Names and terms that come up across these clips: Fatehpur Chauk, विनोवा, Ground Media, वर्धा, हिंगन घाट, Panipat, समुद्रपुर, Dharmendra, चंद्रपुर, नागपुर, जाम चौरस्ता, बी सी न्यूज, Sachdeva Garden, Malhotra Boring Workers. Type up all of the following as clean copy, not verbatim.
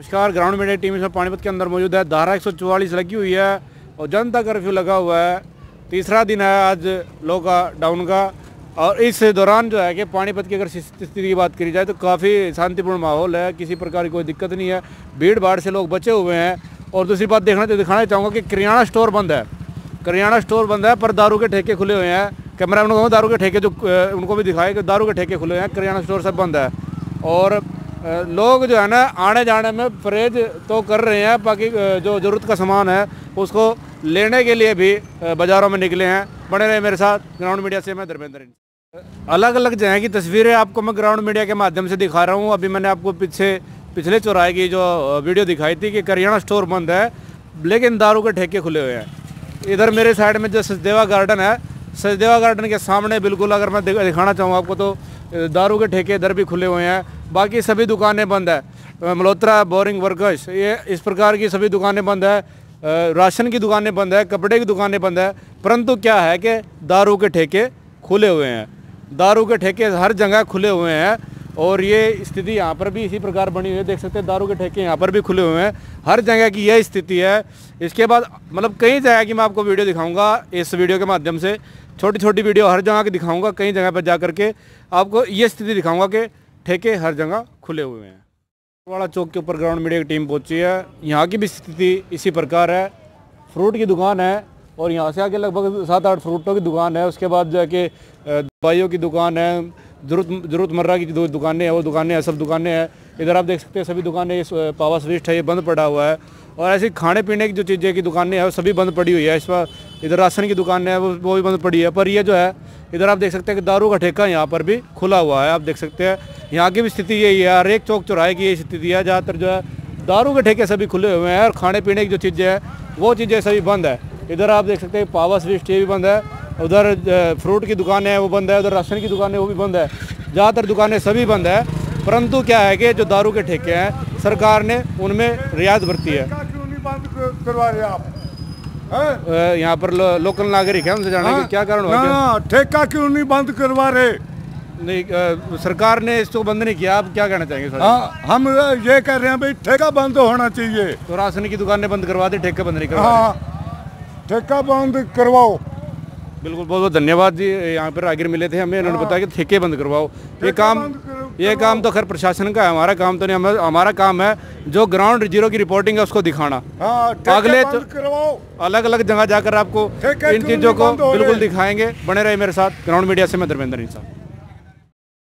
नमस्कार। Ground media team इसमें पानीपत के अंदर मौजूद है। धारा 144 लगी हुई है और जनता कर्फ्यू लगा हुआ है। तीसरा दिन है आज लोग डाउन का, और इस दौरान जो है कि पानीपत की अगर स्थिति की बात करी जाए तो काफ़ी शांतिपूर्ण माहौल है, किसी प्रकार की कोई दिक्कत नहीं है, भीड़ भाड़ से लोग बचे हुए हैं। और दूसरी बात दिखाना चाहूँगा कि किराना स्टोर बंद है, किराना स्टोर बंद है पर दारू के ठेके खुले हुए हैं। कैमरा उनको दारू के ठेके जो उनको भी दिखाए कि दारू के ठेके खुले हुए हैं, किराना स्टोर सब बंद है। और लोग जो है ना आने जाने में परहेज तो कर रहे हैं, बाकी जो ज़रूरत का सामान है उसको लेने के लिए भी बाज़ारों में निकले हैं। बने रहे मेरे साथ ग्राउंड मीडिया से, मैं धर्मेंद्र। अलग अलग जगह की तस्वीरें आपको मैं ग्राउंड मीडिया के माध्यम से दिखा रहा हूँ। अभी मैंने आपको पिछले चौराहे की जो वीडियो दिखाई थी कि करियाना स्टोर बंद है लेकिन दारू के ठेके खुले हुए हैं। इधर मेरे साइड में जो सचदेवा गार्डन है, सचदेवा गार्डन के सामने बिल्कुल अगर मैं दिखाना चाहूँ आपको तो दारू के ठेके इधर भी खुले हुए हैं, बाकी सभी दुकानें बंद है। मल्होत्रा बोरिंग वर्कर्स, ये इस प्रकार की सभी दुकानें बंद है, राशन की दुकानें बंद है, कपड़े की दुकानें बंद है, परंतु क्या है कि दारू के ठेके खुले हुए हैं। दारू के ठेके हर जगह खुले हुए हैं और ये स्थिति यहाँ पर भी इसी प्रकार बनी हुई है। देख सकते हैं दारू के ठेके यहाँ पर भी खुले हुए हैं, हर जगह की यह स्थिति है। इसके बाद मतलब कई जगह की मैं आपको वीडियो दिखाऊंगा इस वीडियो के माध्यम से, छोटी छोटी वीडियो हर जगह की दिखाऊंगा, कई जगह पर जा करके आपको ये स्थिति दिखाऊंगा कि ठेके हर जगह खुले हुए हैं। बाड़ा चौक के ऊपर ग्राउंड मीडिया की टीम पहुंची है, यहाँ की भी स्थिति इसी प्रकार है। फ्रूट की दुकान है और यहाँ से आके लगभग 7-8 फ्रूटों की दुकान है, उसके बाद जाके दवाइयों की दुकान है, जरूरतमर्रा की जो दुकानें हैं वो दुकानें हैं, सब दुकानें हैं। इधर आप देख सकते हैं सभी दुकानें, ये पावर स्विस्ट है ये बंद पड़ा हुआ है, और ऐसी खाने पीने की जो चीज़ें की दुकानें हैं वो सभी बंद पड़ी हुई है। इस पर इधर राशन की दुकान है वो भी बंद पड़ी है, पर ये जो है इधर आप देख सकते हैं कि दारू का ठेका यहाँ पर भी खुला हुआ है। आप देख सकते हैं यहाँ की भी स्थिति यही है, हर एक चौक चौराहे की ये स्थिति है, ज़्यादातर जो है दारू के ठेके सभी खुले हुए हैं और खाने पीने की जो चीज़ें हैं वो चीज़ें सभी बंद है। इधर आप देख सकते हैं पावर स्विस्ट ये भी बंद है, उधर फ्रूट की दुकानें हैं वो बंद है, उधर राशन की दुकानें वो भी बंद है, ज़्यादातर दुकानें सभी बंद है। परंतु क्या है कि जो दारू के ठेके हैं सरकार ने उनमें रियायत बरती है। यहाँ पर लोकल नागरिक है, उनसे जाना क्या कारण हुआ ठेका क्यों नहीं बंद करवा रहे? नहीं सरकार ने इसको बंद नहीं किया, आप क्या कहना चाहेंगे? हम ये कह रहे हैं भाई ठेका बंद होना चाहिए। तो राशन की दुकानें बंद करवा दे, ठेका बंद नहीं करवा, ठेका बंद करवाओ। बिल्कुल, बहुत बहुत धन्यवाद जी। यहाँ पर आखिर मिले थे हमें, इन्होंने बताया कि ठेके बंद करवाओ। ये काम तो खैर प्रशासन का है, हमारा काम तो नहीं। हमारा काम है जो ग्राउंड जीरो की रिपोर्टिंग है उसको दिखाना। अगले अलग अलग जगह जाकर आपको इन चीज़ों को बिल्कुल दिखाएंगे। बने रहे मेरे साथ ग्राउंड मीडिया से, मैं धर्मेंद्र साहब।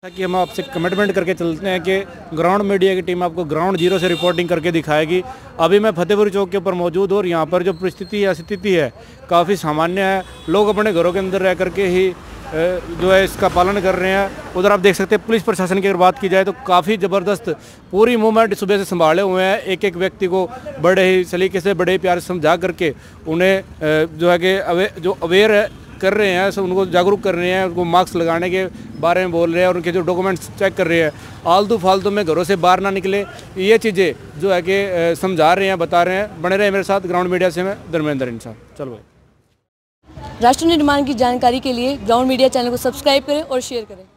जैसा कि हम आपसे कमिटमेंट करके चलते हैं कि ग्राउंड मीडिया की टीम आपको ग्राउंड जीरो से रिपोर्टिंग करके दिखाएगी। अभी मैं फतेहपुर चौक के ऊपर मौजूद हूँ और यहाँ पर जो परिस्थिति या स्थिति है काफ़ी सामान्य है, लोग अपने घरों के अंदर रह करके ही जो है इसका पालन कर रहे हैं। उधर आप देख सकते हैं पुलिस प्रशासन की अगर बात की जाए तो काफ़ी ज़बरदस्त पूरी मूवमेंट सुबह से संभाले हुए हैं। एक एक व्यक्ति को बड़े ही सलीके से, बड़े ही प्यार से समझा करके उन्हें जो है कि अवेयर कर रहे हैं, सब उनको जागरूक कर रहे हैं, उनको मास्क लगाने के बारे में बोल रहे हैं और उनके जो डॉक्यूमेंट्स चेक कर रहे हैं। आलतू फालतू में घरों से बाहर ना निकले, ये चीज़ें जो है कि समझा रहे हैं, बता रहे हैं। बने रहे मेरे साथ ग्राउंड मीडिया से, मैं धर्मेंद्र इंसान। चलो भाई, राष्ट्र निर्माण की जानकारी के लिए ग्राउंड मीडिया चैनल को सब्सक्राइब करें और शेयर करें।